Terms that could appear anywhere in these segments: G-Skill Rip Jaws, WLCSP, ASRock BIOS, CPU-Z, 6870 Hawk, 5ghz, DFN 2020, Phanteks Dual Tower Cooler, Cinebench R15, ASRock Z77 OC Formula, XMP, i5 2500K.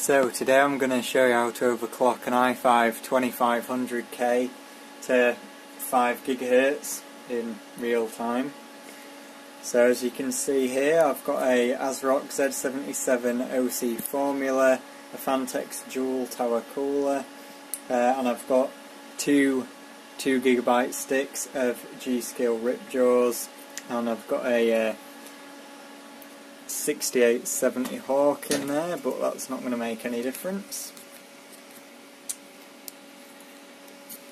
So today I'm going to show you how to overclock an i5 2500K to 5 GHz in real time. So as you can see here, I've got a ASRock Z77 OC Formula, a Phanteks Dual Tower Cooler, and I've got two 2GB sticks of G-Skill Rip Jaws, and I've got a 6870 Hawk in there, but that's not going to make any difference.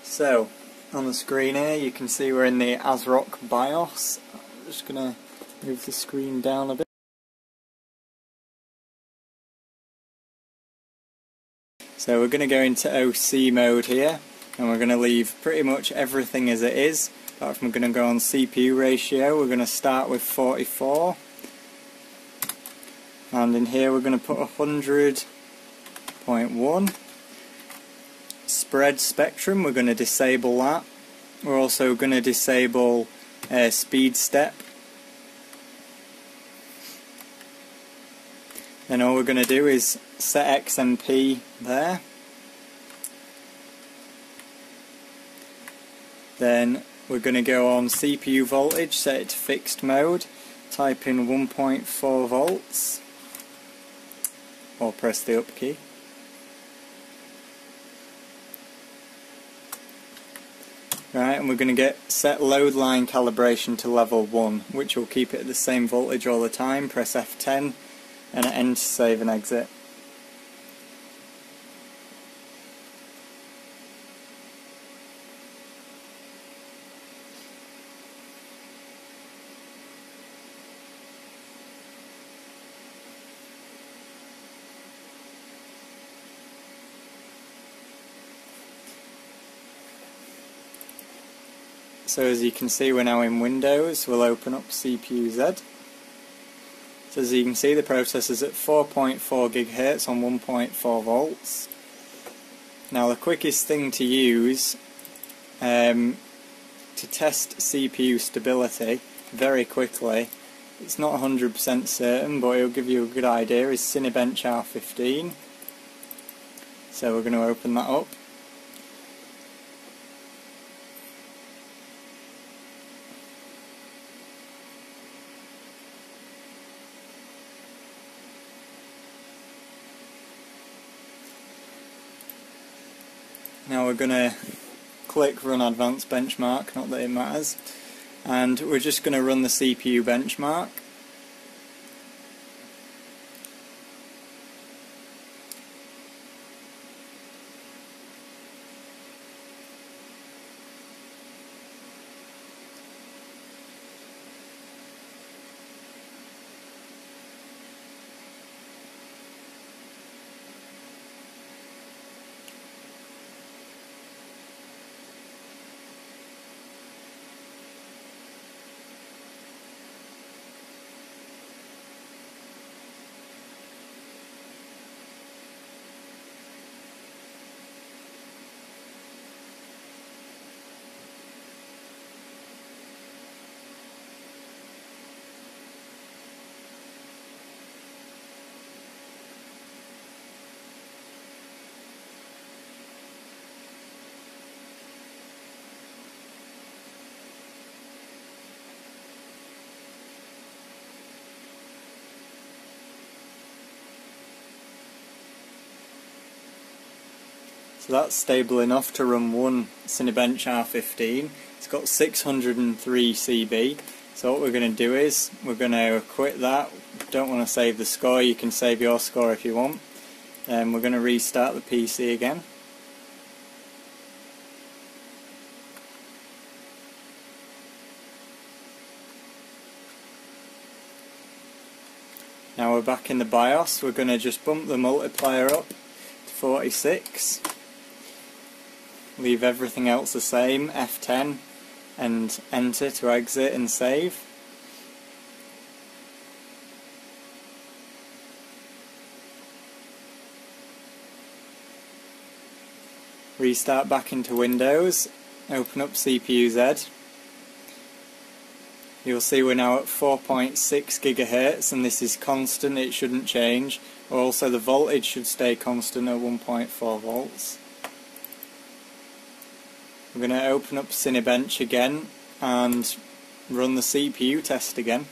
So on the screen here you can see we're in the ASRock BIOS. I'm just going to move the screen down a bit. So we're going to go into OC mode here, and we're going to leave pretty much everything as it is. Apart from, we're going to go on CPU ratio, we're going to start with 44. And in here we're going to put 100.1. Spread spectrum, we're going to disable that. We're also going to disable speed step. Then all we're going to do is set XMP there. Then we're going to go on CPU voltage, set it to fixed mode, type in 1.4 volts, or press the up key. Right, and we're going to set load line calibration to level 1, which will keep it at the same voltage all the time. Press F10 and N to save and exit. So as you can see, we're now in Windows. We'll open up CPU-Z. So as you can see, the processor's at 4.4 GHz on 1.4 volts. Now the quickest thing to use to test CPU stability very quickly, it's not 100% certain, but it'll give you a good idea, is Cinebench R15. So we're going to open that up. Now we're going to click Run Advanced Benchmark, not that it matters, and we're just going to run the CPU benchmark. So that's stable enough to run one Cinebench R15. It's got 603 CB. So what we're going to do is, we're going to quit that. Don't want to save the score, you can save your score if you want. And we're going to restart the PC again. Now we're back in the BIOS, we're going to just bump the multiplier up to 46. Leave everything else the same, F10 and enter to exit and save. Restart back into Windows, open up CPU-Z, You'll see we're now at 4.6 gigahertz and this is constant, it shouldn't change. Also the voltage should stay constant at 1.4 volts. I'm going to open up Cinebench again and run the CPU test again.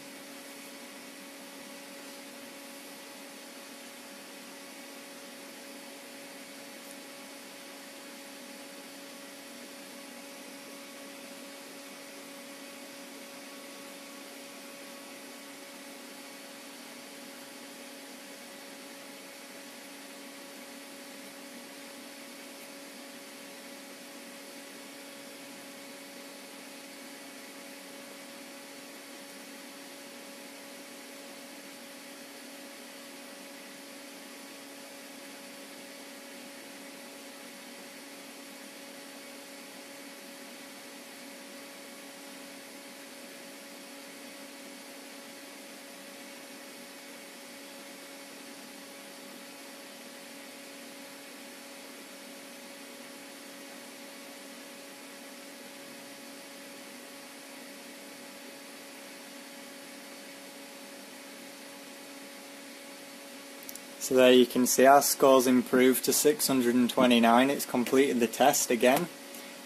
So there you can see our scores improved to 629, it's completed the test again,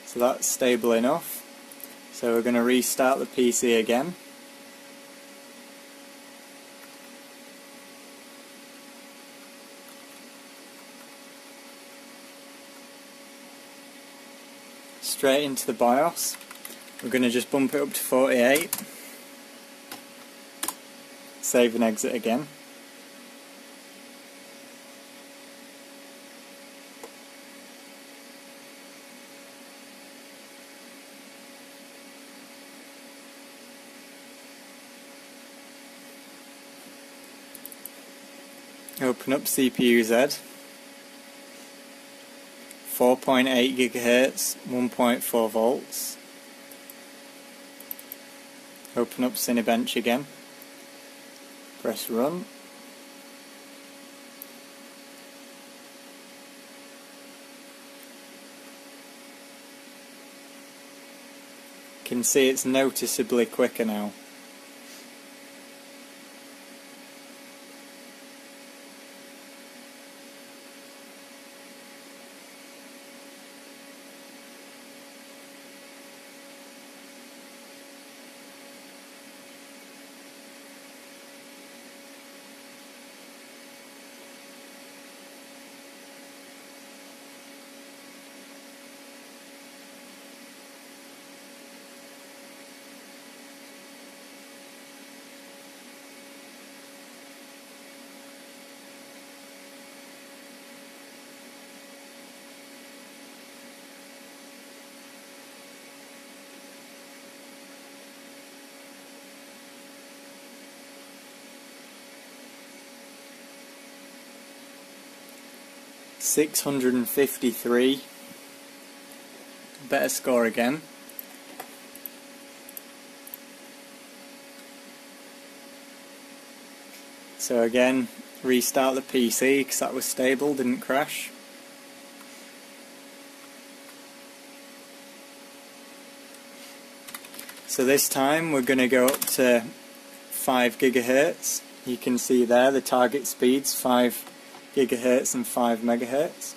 so that's stable enough. So we're going to restart the PC again. Straight into the BIOS, we're going to just bump it up to 48, save and exit again. Open up CPU-Z, 4.8 gigahertz, 1.4 volts. Open up Cinebench again, press run. You can see it's noticeably quicker now. $653, better score again. So again, restart the PC because that was stable, didn't crash. So this time we're going to go up to 5 gigahertz. You can see there the target speeds 5 gigahertz and 5 megahertz,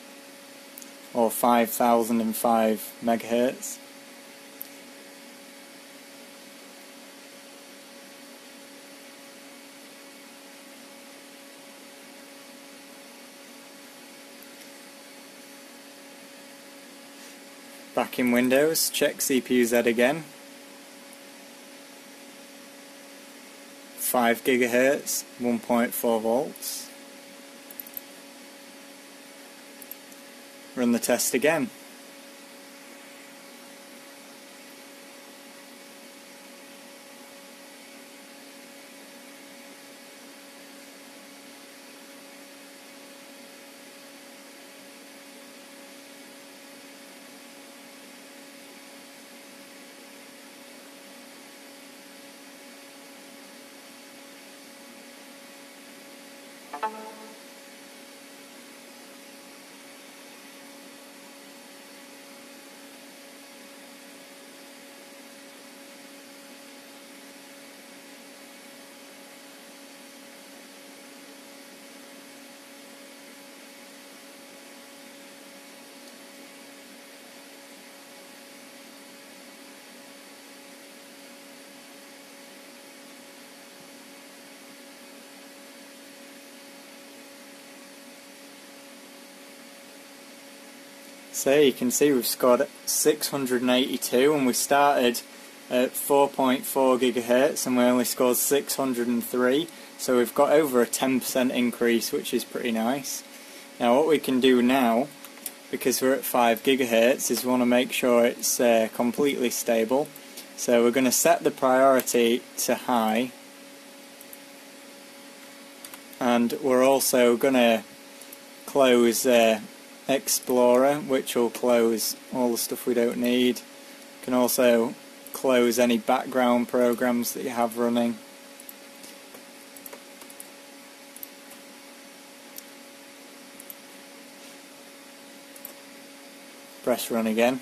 or 5005 megahertz. Back in Windows, check CPU-Z again, 5 gigahertz, 1.4 volts. Run the test again. So you can see we've scored 682, and we started at 4.4 gigahertz and we only scored 603, so we've got over a 10% increase, which is pretty nice. Now what we can do now, because we're at 5 gigahertz, is we want to make sure it's completely stable. So we're going to set the priority to high, and we're also going to close Explorer, which will close all the stuff we don't need. You can also close any background programs that you have running. Press run again.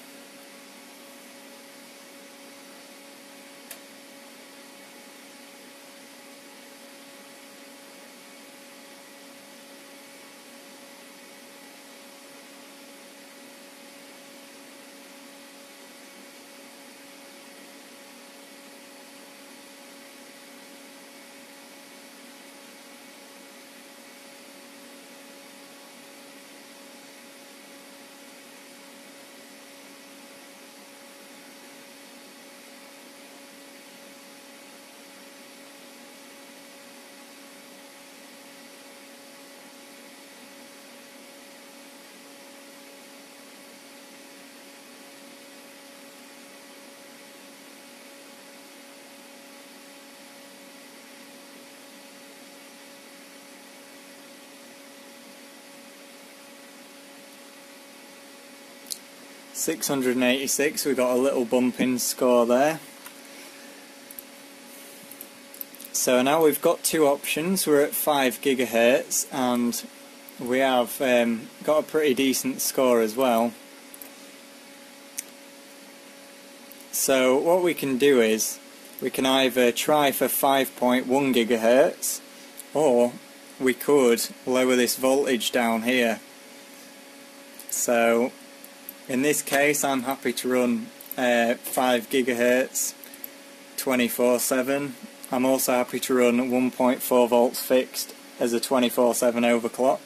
$686, we got a little bump in score there. So now we've got two options. We're at 5 gigahertz and we have got a pretty decent score as well. So what we can do is we can either try for 5.1 gigahertz, or we could lower this voltage down here. So in this case, I'm happy to run 5 GHz 24/7. I'm also happy to run 1.4 volts fixed as a 24/7 overclock.